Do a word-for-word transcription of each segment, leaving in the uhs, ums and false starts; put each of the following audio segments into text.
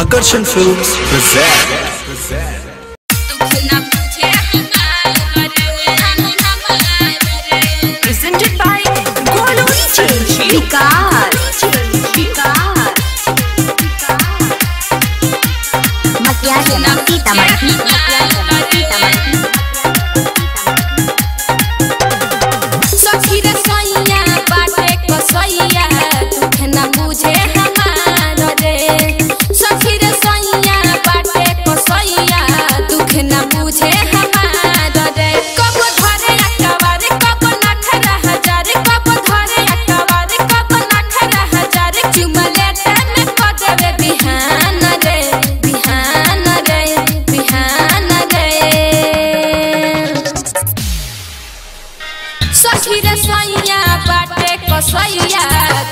आकर्षण films present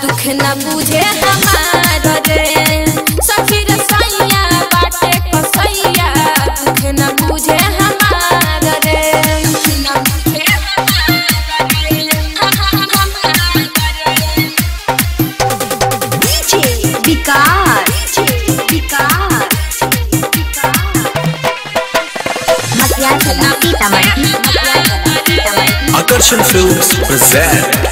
दुख न बुझे हमारा रे Aakarshan films present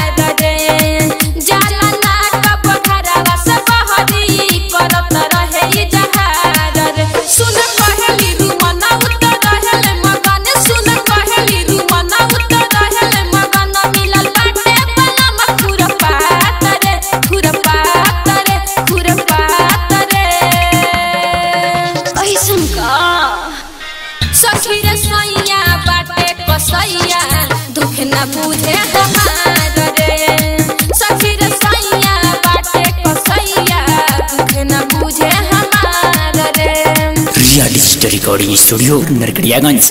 Riya digital recording studio Narkatiaganj.